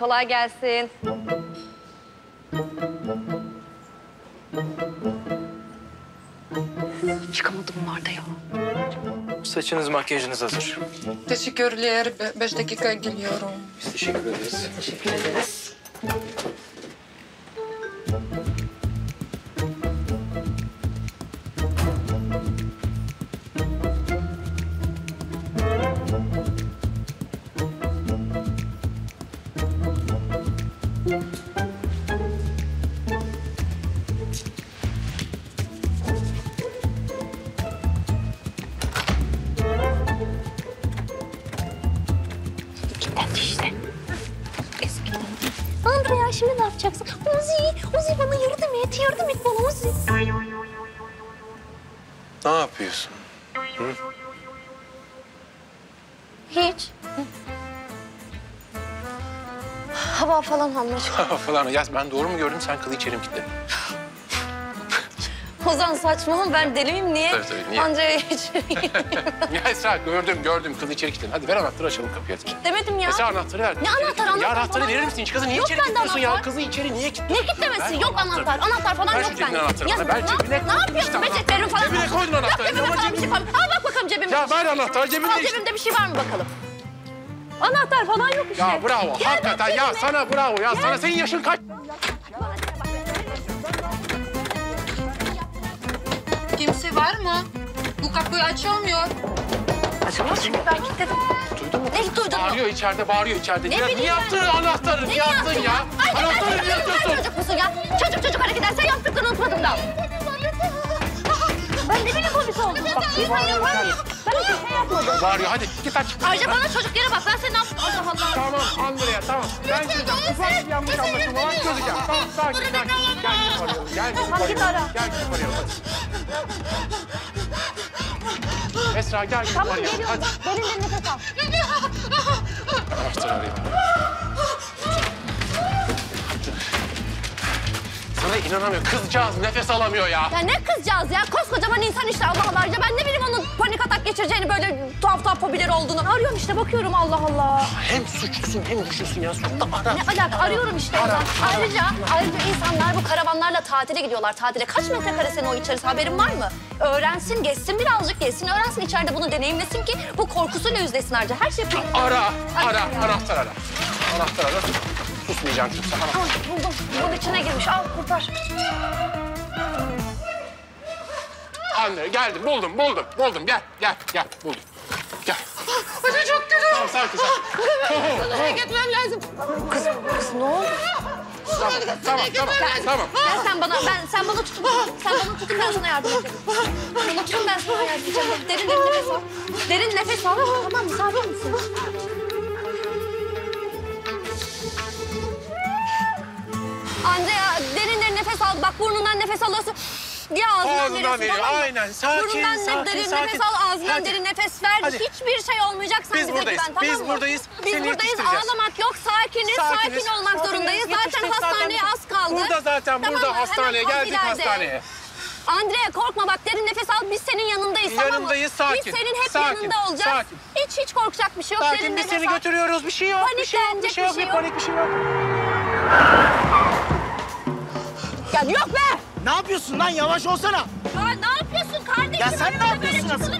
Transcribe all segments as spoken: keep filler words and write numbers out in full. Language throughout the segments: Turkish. Kolay gelsin. Çıkamadım bunlarda ya. Saçınız, makyajınız hazır. Teşekkürler. Be beş dakika geliyorum. Biz teşekkür ederiz. Teşekkür ederiz. Şimdi ne yapacaksın? Uzi, Uzi bana yardım et, yardım et bana Uzi. Ne yapıyorsun? Hı? Hiç. Hı. Hava falan anlaşıldı. Hava falan. Ya ben doğru mu gördüm? Sen kılı içerim gitti. Ozan saçmalama, ben deli miyim? Niye? Tabii tabii, niye? Anca içeri ya Esra, gördüm, gördüm. Kız içeri kilitledim. Hadi ver anahtarı, açalım kapıyı. Demedim ya. Esra anahtarı ver. Ne anahtar, anahtar? Ya anahtarı verir misin? Hiç kızı niye içeri kilitliyorsun ya? Kızı içeri niye kilitliyorsun? Ne kilitlemesi? Yok anahtar. Anahtar, anahtar falan ben yok bende. Ya ben cebine... Ne yapıyorsun? Beceklerim falan... Cebine koydun anahtarı. Yok, cebime falan bir şey var mı? Al bak bakalım cebimde. Ya ver anahtarı, cebimde... Al cebimde bir şey var mı bakalım? Anahtar falan yok işte. Ya bravo, hakikaten ya. Sana bravo ya. Sana, senin yaşın kaç? Kimse var mı? Bu kapıyı açılmıyor. Açılmaz mı? Ben kilitledim. Duydun mu? Ne duydun mu? Bağırıyor içeride, bağırıyor içeride. Ne ya, bileyim ben? Niye yaptın anahtarı? Niye yaptın ya? Ay, anahtarı niye yapıyorsun? Çocuk musun ya? Çocuk çocuk hareket edersen yaptıklarını unutmadım da. Ben ne bileyim o bir şey oldu. Bak bir bağırıyor var ya. Ben hiç şey yapmadım. Bağırıyor, hadi git aç. Ayrıca bana çocuklere bak. Ben seni ne yaptım? Allah Allah. Tamam Andrea, tamam. Ben çözeceğim. Ufak bir yanlış anlaşılma var. Çözeceğim. Tamam, sakin sakin. Gel git arayalım. Gel git arayalım. Gel git arayalım hadi. Esra gel git tamam, oraya. Hadi. Derin derin nefes al. Anahtarı arayalım. Sana inanamıyorum. Kızcağız nefes alamıyor ya. Ya ne kızcağız ya? Koskocaman insan işte Allah Allah. Ya ben ne bileyim onun panik atak geçireceğini, böyle tuhaf tuhaf hobileri olduğunu. Arıyorum işte, bakıyorum Allah Allah. Hem suçlusun hem güçlüsün ya. Sonunda ara. Ne alaka? Arıyorum işte. Ara, ara, ayrıca, ara. ayrıca insanlar bu karavanlarla tatile gidiyorlar. Tatile kaç metrekare senin o içerisi, haberin var mı? Öğrensin, geçsin birazcık, geçsin, öğrensin. İçeride bunu deneyimlesin ki bu korkusuyla yüzleşsin ayrıca. Her şey... Ara, ara, ara, anahtar ara. Anahtar ara. Susmayacağım çünkü sana. Al, buldum. Bunun içine girmiş. Al, kurtar. Anne, geldim. Buldum, buldum, buldum. Gel, gel, gel. Buldum. Gel. Hoca çok kötü. Tamam, sakin, sakin. Sana gitmem lazım. Kız, kız ne oldu? Tamam, tamam, tamam, tamam. Ben sen bana, ben sen bana tutun. Sen bana tutun, ben sana yardım edeceğim. Bana tutun, ben sana yardım edeceğim. Derin derin nefes al. Derin nefes al. Tamam mı? Sabır mısın? Andrea, derin derin nefes al. Bak burnundan nefes alıyorsun. Ya ağzından veriyorsun, veriyor. Tamam mı? Aynen, sakin, burnundan sakin, derin sakin. Nefes al, ağzından hadi. Derin nefes ver. Hadi. Hiçbir şey olmayacak sen bize güven, tamam mı? Biz buradayız, biz buradayız, ağlamak yok, sakiniz, sakiniz. Sakin olmak zorundayız. Zaten hastaneye az kaldı. Burada zaten, tamam, burada hastaneye, geldik hastaneye. Andrea korkma bak, derin nefes al, biz senin yanındayız, tamam mı? Yanındayız, sakin. Biz senin hep sakin, yanında olacağız. Sakin. Hiç hiç korkacak bir şey yok, sakin, derin nefes al. Sakin, biz seni götürüyoruz, bir şey yok, bir şey yok, bir şey yok, bir panik bir şey yok. Ya yok be! Ne yapıyorsun lan? Yavaş olsana. Ya ne yapıyorsun kardeşim? Ya sen ne yapıyorsun asıl?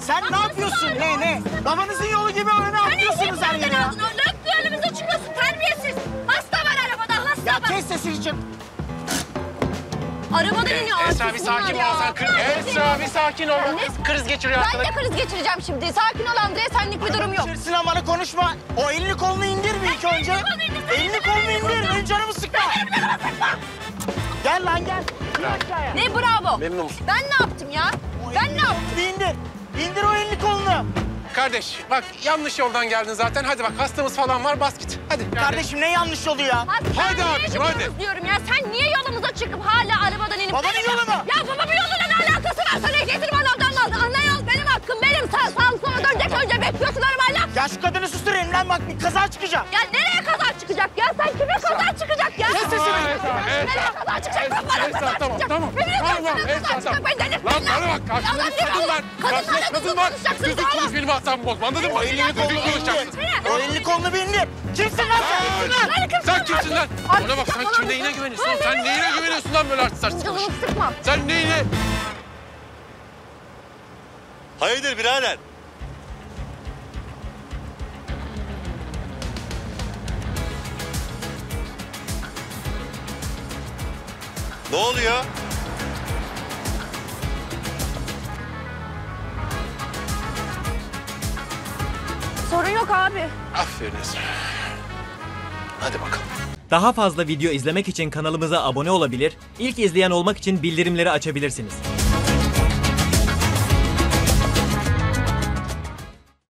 Sen ne yapıyorsun? Ne ne? Babanızın yolu gibi öne atlıyorsunuz her yere ya. Lök önümüze çıkıyorsun terbiyesiz. Hasta var arabada, hasta var. Ya kes sesini çık. Arabada iniyor artık. Esra bir sakin ol sen. Esra bir sakin ol. Kriz geçiriyor arkadaş. Ben de kriz geçireceğim şimdi. Sakin ol Andrea, senlik bir durum yok. Geçirsin ama bana konuşma. O elini kolunu indir bir ilk önce. Elini kolunu indir. Benim canımı sıkma. Gel lan gel. Bravo. Ne bravo? Memnun musun? Ben ne yaptım ya? O ben elini, ne yaptım? İndir. İndir o elini kolunu. Kardeş bak yanlış yoldan geldin zaten. Hadi bak hastamız falan var, bas git. Hadi. Kardeşim ne yanlış yolu ya? Hadi, hadi abicim hadi. Diyorum ya. Sen niye yolumuza çıkıp hala arabadan inip... Babanın yolu mu? Ya babanın yoluyla ne alakası var? Sana getirme adamdan lazım. Ana yol benim hakkım benim. Sağ sağ sonra dönecek önce bekliyorsun arabayla. Ya şu kadını sustur elimden bak, bir kaza çıkacak. Ya nereye kaza çıkacak ya? Sen kime kaza çıkacak ya? Ne sesini? kadar çıkacaksın. Esra tamam tamam. Tamam Esra tamam. Lan bana bak karşımda bir kadın var. Karşımda kadın var. Düzgün konuş benim hatamı bozma anladın mı? O elini kolunu konuşacaksın. O elini kolunu benim. Kimsin lan sen? Sen kimsin lan? Ona bak sen kim neyine güveniyorsun? Sen neyine güveniyorsun lan böyle artık sarsın konuş. Sen neyine? Hayırdır birader? Ne oluyor? Sorun yok abi. Aferin Esra. Hadi bakalım. Daha fazla video izlemek için kanalımıza abone olabilir, ilk izleyen olmak için bildirimleri açabilirsiniz.